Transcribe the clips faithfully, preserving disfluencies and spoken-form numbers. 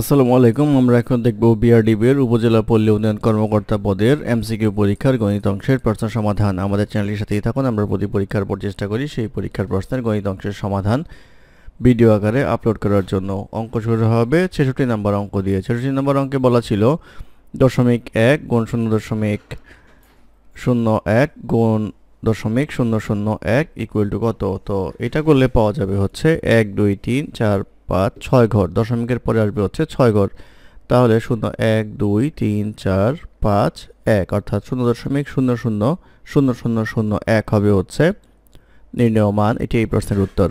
আসসালামু আলাইকুম। আমরা এখন দেখব বিআরডিবি এর উপজেলা পল্লী উন্নয়ন কর্মকর্তা পদের এমসিকিউ পরীক্ষার গণিত অংশের প্রশ্ন সমাধান। আমাদের চ্যানেলের সাথেই থাকুন। আমরা প্রতি পরীক্ষার পর চেষ্টা করি সেই পরীক্ষার প্রশ্নের গণিত অংশের সমাধান ভিডিও আকারে আপলোড করার জন্য। অঙ্ক শুরু হবে ছেষট্টি নম্বর অঙ্ক দিয়ে। ছেষট্টি নম্বর অঙ্কে বলা ছিল দশমিক এক গুণ শূন্য দশমিক শূন্য এক গুণ দশমিক শূন্য শূন্য এক ইকুয়াল টু কত। তো এটা করলে পাওয়া যাবে হচ্ছে এক দুই তিন চার পাঁচ ছয় ঘর, দশমিকের পরে আসবে হচ্ছে ছয় ঘর। তাহলে শূন্য এক দুই তিন চার পাঁচ এক অর্থাৎ শূন্য দশমিক শূন্য শূন্য শূন্য শূন্য শূন্য এক হবে হচ্ছে নির্ণেয় মান। এটি এই প্রশ্নের উত্তর।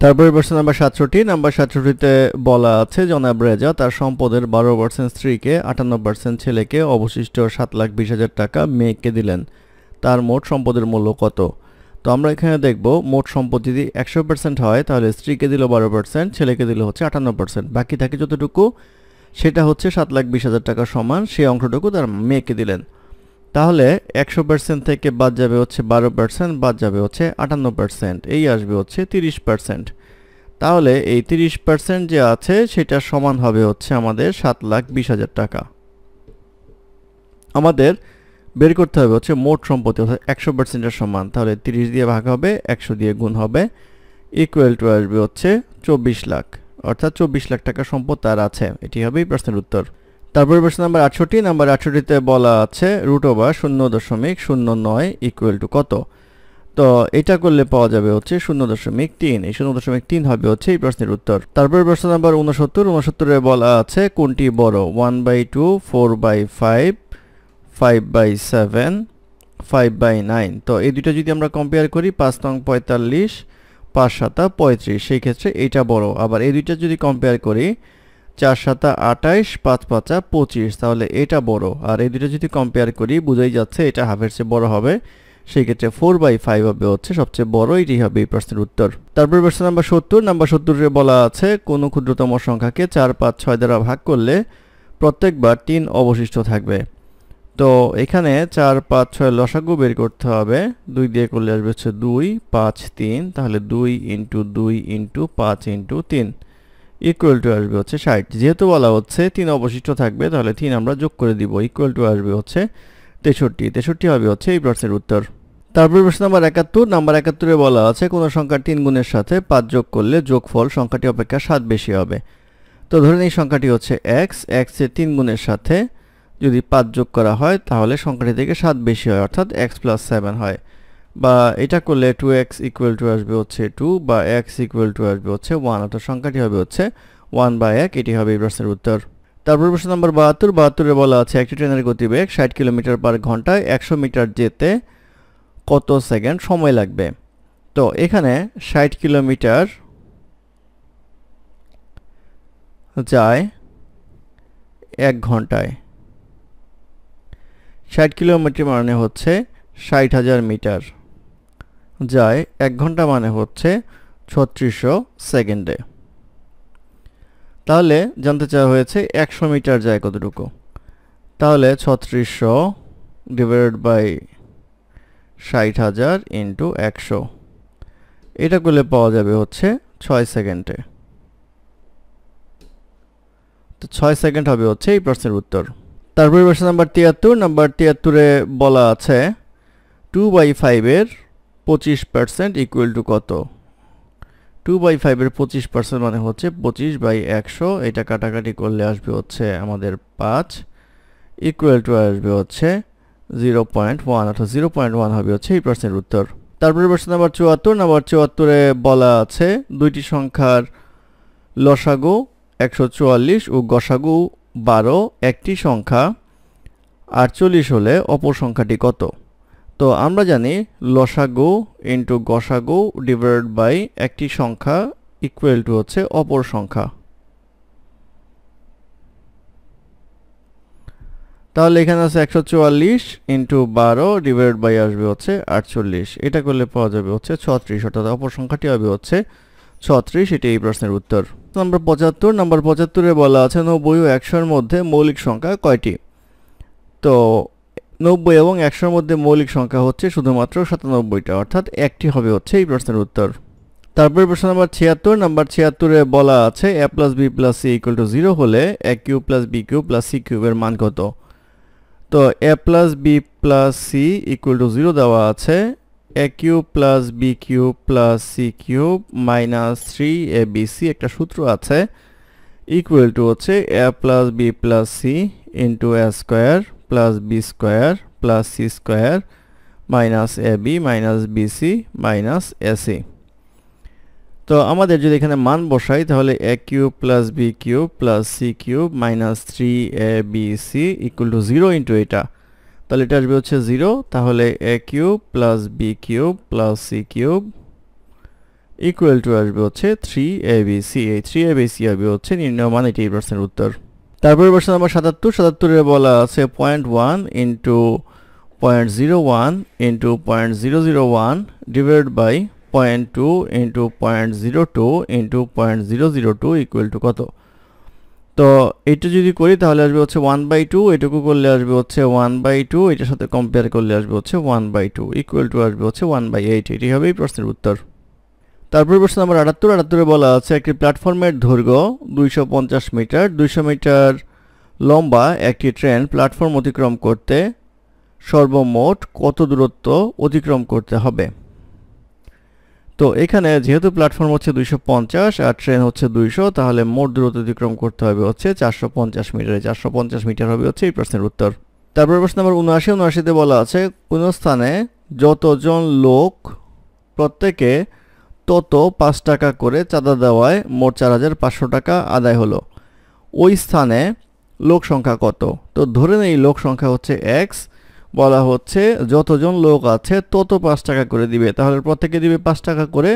তারপরে প্রশ্ন নাম্বার সাতষট্টি। নাম্বার সাতষট্টিতে বলা আছে জনাব রেজা তার সম্পদের বারো পার্সেন্ট স্ত্রীকে, আটান্ন পার্সেন্ট ছেলেকে, অবশিষ্ট সাত লাখ বিশ হাজার টাকা মেয়েকে দিলেন। তার মোট সম্পদের মূল্য কত। তো আমরা এখানে দেখব মোট সম্পদ যদি একশো পার্সেন্ট হয় তাহলে স্ত্রীকে দিল বারো পার্সেন্ট, ছেলেকে দিল হচ্ছে আটান্ন পার্সেন্ট, বাকি থাকে যতটুকু সেটা হচ্ছে সাত লাখ বিশ হাজার টাকা সমান, সেই অংশটুকু তার মেয়েকে দিলেন। তাহলে একশো পার্সেন্ট থেকে বাদ যাবে হচ্ছে বারো পার্সেন্ট, বাদ যাবে হচ্ছে আটান্ন পার্সেন্ট, এই আসবে হচ্ছে তিরিশ পার্সেন্ট। তাহলে এই তিরিশ পার্সেন্ট যে আছে সেটা সমান হবে হচ্ছে আমাদের সাত লাখ বিশ হাজার টাকা। আমাদের বের করতে হবে হচ্ছে মোট সম্পত্তি অর্থাৎ একশো পার্সেন্টের সমান। তাহলে তিরিশ দিয়ে ভাগ হবে, একশো দিয়ে গুণ হবে, ইকুয়াল টু আসবে হচ্ছে চব্বিশ লাখ, অর্থাৎ চব্বিশ লাখ টাকা সম্পদ তার আছে। এটি হবে এই প্রশ্নের উত্তর। তারপরে প্রশ্ন নাম্বার আটষট্টি। নাম্বার আটষট্টিতে বলা আছে রুট ওভার শূন্য দশমিক শূন্য নয় ইকুয়াল টু কত। তো এটা করলে পাওয়া যাবে হচ্ছে শূন্য দশমিক তিন। এই শূন্য দশমিক তিন হবে হচ্ছে এই প্রশ্নের উত্তর। তারপরে প্রশ্ন নাম্বার উনসত্তর। উনসত্তরে বলা আছে কোনটি বড়, one by two, four by five, five by seven, five by nine. তো এই দুটো যদি আমরা কম্পেয়ার করি, পাঁচ নং পঁয়তাল্লিশ, পাঁচ সাতা পঁয়ত্রিশ, সেই ক্ষেত্রে এইটা বড়। আবার এই দুইটা যদি কম্পেয়ার করি, চার সাতা আঠাইশ, পাঁচ পাঁচা পঁচিশ, তাহলে এটা বড়। আর এই দুটো যদি কম্পেয়ার করি বোঝাই যাচ্ছে এটা হাফের চেয়ে বড় হবে, সেই ক্ষেত্রে ফোর বাই ফাইভ হবে হচ্ছে সবচেয়ে বড়। এটাই হবে এই প্রশ্নের উত্তর। তারপর প্রশ্ন নাম্বার সত্তর। নাম্বার সত্তরে বলা আছে কোনো ক্ষুদ্রতম সংখ্যাকে চার পাঁচ ছয় দ্বারা ভাগ করলে প্রত্যেকবার তিন অবশিষ্ট থাকবে। তো এখানে চার পাঁচ ছয় লসাগু বের করতে হবে, দুই দিয়ে করলে আসবে হচ্ছে দুই পাঁচ তিন, তাহলে দুই ইন্টু দুই ইন্টু পাঁচ ইন্টু তিন ইকুয়াল টু আসবে হচ্ছে ষাট। যেহেতু বলা হচ্ছে তিন অবশিষ্ট থাকবে তাহলে তিন আমরা যোগ করে দিব, ইকুয়াল টু আসবে হচ্ছে তেষট্টি। তেষট্টি হবে হচ্ছে এই প্রশ্নের উত্তর। তারপর প্রশ্ন নাম্বার একাত্তর। নাম্বার একাত্তরে বলা আছে কোনো সংখ্যার তিন গুণের সাথে পাঁচ যোগ করলে যোগফল সংখ্যাটি অপেক্ষা সাত বেশি হবে। তো ধরেন এই সংখ্যাটি হচ্ছে এক্স, এক্সের তিন গুণের সাথে যদি পাঁচ যোগ করা হয় তাহলে সংখ্যাটি থেকে সাত বেশি হয় অর্থাৎ এক্স প্লাস সেভেন হয়, বা এটা করলে টু এক্স ইকুয়াল টু আসবে হচ্ছে টু, বা এক্স ইকুয়াল টু আসবে হচ্ছে ওয়ান, অর্থাৎ সংখ্যাটি হবে হচ্ছে ওয়ান বাই এক। এটি হবে এই প্রশ্নের উত্তর। তারপর প্রশ্ন নম্বর বাহাত্তর। বাহাত্তরে বলা আছে একটি ট্রেনের গতিবেগ ষাট কিলোমিটার পার ঘন্টায়, একশো মিটার যেতে কত সেকেন্ড সময় লাগবে। তো এখানে ষাট কিলোমিটার যায় এক ঘন্টায়, ষাট কিলোমিটার মানে হচ্ছে ষাট হাজার মিটার, যায় এক ঘন্টা মানে হচ্ছে ছত্রিশশো সেকেন্ডে। তাহলে জানতে চাওয়া হয়েছে একশো মিটার যায় কতটুকু, তাহলে ছত্রিশশো ডিভাইডেড বাই ষাট হাজার ইন্টু একশো, এটা করলে পাওয়া যাবে হচ্ছে ছয় সেকেন্ডে। তো ছয় সেকেন্ড হবে হচ্ছে এই প্রশ্নের উত্তর। তারপরে প্রশ্ন নাম্বার তিয়াত্তর। নাম্বার তিয়াত্তরে বলা আছে টু বাই ফাইভের পঁচিশ পার্সেন্ট ইকুয়াল টু কত। টু বাই ফাইভের পঁচিশ পার্সেন্ট মানে হচ্ছে পঁচিশ বাই একশো, এটা কাটাকাটি করলে আসবে হচ্ছে আমাদের পাঁচ, ইকুয়াল টু আসবে হচ্ছে জিরো পয়েন্ট ওয়ান, অর্থাৎ জিরো পয়েন্ট ওয়ান হবে হচ্ছে এই প্রশ্নের উত্তর। তারপরে প্রশ্ন নাম্বার চুয়াত্তর। নাম্বার চুয়াত্তরে বলা আছে দুইটি সংখ্যার লসাগু একশো চুয়াল্লিশ ও গসাগু বারো, একটি সংখ্যা আটচল্লিশ হলে অপর সংখ্যাটি কত। তো আমরা জানি লসাগু ইন্টু গসাগু ডিভাইডেড বাই একটি সংখ্যা ইকুয়াল টু হচ্ছে অপর সংখ্যা। তাহলে এখানে আছে একশো চুয়াল্লিশ ইন্টু বারো ডিভাইডেড বাই আসবে হচ্ছে আটচল্লিশ, এটা করলে পাওয়া যাবে হচ্ছে ছত্রিশ, অর্থাৎ অপর সংখ্যাটি হবে হচ্ছে ছত্রিশ। এটি এই প্রশ্নের উত্তর। নাম্বার পঁচাত্তর। নাম্বার পঁচাত্তরে বলা আছে নব্বই ও একশোর মধ্যে মৌলিক সংখ্যা কয়টি। তো নব্বই এবং একশোর মধ্যে মৌলিক সংখ্যা হচ্ছে শুধুমাত্র সাতানব্বইটা, অর্থাৎ একটি হবে হচ্ছে এই প্রশ্নের উত্তর। তারপরে প্রশ্ন নম্বর छिहत्तर নাম্বার छिहत्तर এ বলা আছে a + b + c = ज़ीरो হলে a³ + b³ + c³ এর মান কত তো a + b + c = ज़ीरो দেওয়া আছে a³ + b³ + c³ - three A B सी একটা সূত্র আছে equal to হচ্ছে a + b + c into a² + b² + c² - ab - bc - ac तो আমাদের যদি এখানে মান বসাই তাহলে a³ + b³ + c³ - three A B C = zero into এটা তাহলে এটা আসবে হচ্ছে ज़ीरो তাহলে a³ + b³ + c³ = আসবে হচ্ছে थ्री ए बी सी এই थ्री ए बी सी হবে হচ্ছে নির্ণয় মান এটাই প্রশ্নের উত্তর তারপরের প্রশ্ন নম্বর সাতাত্তর সাতাত্তর এ বলা আছে zero point one into zero point zero one into zero point zero zero one divided by zero point two into zero point zero two into zero point zero zero two equal to কত তো এটা যদি করি তাহলে আসবে হচ্ছে one by to এটাকে করলে আসবে হচ্ছে वन बाय टू এটার সাথে কম্পেয়ার করলে আসবে হচ্ছে one by two equal to আসবে হচ্ছে वन बाय एट এটাই হবে এই প্রশ্নের উত্তর তারপর প্রশ্ন নম্বর अठहत्तर अठहत्तर এ বলা আছে একটি প্ল্যাটফর্মের দৈর্ঘ্য দুইশো পঞ্চাশ মিটার দুইশো মিটার লম্বা একটি ট্রেন প্ল্যাটফর্ম অতিক্রম করতে সর্বমোট কত দূরত্ব অতিক্রম করতে হবে तो এখানে যেহেতু প্ল্যাটফর্ম হচ্ছে দুইশো পঞ্চাশ আর ট্রেন হচ্ছে দুইশো তাহলে মোট দূরত্ব অতিক্রম করতে হবে হচ্ছে চারশো পঞ্চাশ মিটার চারশো পঞ্চাশ মিটার হবে হচ্ছে এই প্রশ্নের উত্তর তারপর প্রশ্ন নম্বর उनআশি उनআশি তে বলা আছে কোন স্থানে যতজন লোক প্রত্যেককে তত পাঁচ টাকা করে চাঁদা দেওয়ায় মোট চার হাজার পাঁচশো টাকা আদায় হলো ওই স্থানে লোক সংখ্যা কত তো ধরে নেই লোক সংখ্যা হচ্ছে x বলা হচ্ছে যতজন লোক আছে তত পাঁচ টাকা করে দিবে তাহলে প্রত্যেককে দিবে পাঁচ টাকা করে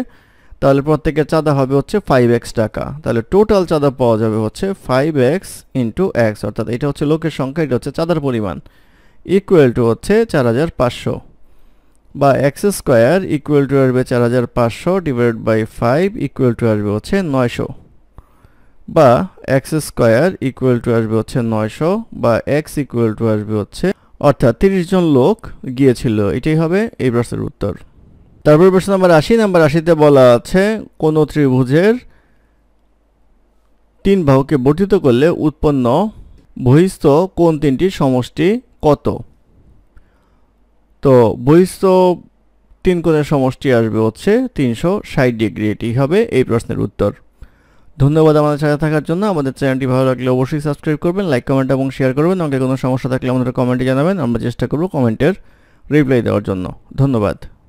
তাহলে প্রত্যেককে চাঁদা হবে হচ্ছে ফাইভ एक्स টাকা তাহলে টোটাল চাঁদা পাওয়া যাবে হচ্ছে ফাইভ एक्स * x অর্থাৎ এটা হচ্ছে লোকের সংখ্যা এটা হচ্ছে চাঁদার পরিমাণ ইকুয়াল টু হচ্ছে চার হাজার পাঁচশো বা x² ইকুয়াল টু আসবে চার হাজার পাঁচশো divided by five equal to আসবে হচ্ছে নয়শো বা x² ইকুয়াল টু আসবে হচ্ছে নয়শো বা x ইকুয়াল টু আসবে হচ্ছে অর্থাৎ तीस জন লোক গিয়েছিল এটাই হবে এই প্রশ্নের উত্তর তারপর প্রশ্ন নম্বর আশি নাম্বার আশি তে বলা আছে কোন ত্রিভুজের তিন বাহুকে বর্ধিত করলে উৎপন্ন বহিঃস্থ কোণ তিনটির সমষ্টি কত তো বহিঃস্থ তিন কোণের সমষ্টি আসবে হচ্ছে তিনশো ষাট ডিগ্রি এটাই হবে এই প্রশ্নের উত্তর ধন্যবাদ আমাদের সাথে থাকার জন্য আমাদের চ্যানেলটি ভালো লাগলে অবশ্যই সাবস্ক্রাইব করবেন লাইক কমেন্ট এবং শেয়ার করবেন আমাকে কোনো সমস্যা থাকলে আমাদের কমেন্টে জানাবেন আমরা চেষ্টা করব কমেন্টের রিপ্লাই দেওয়ার জন্য ধন্যবাদ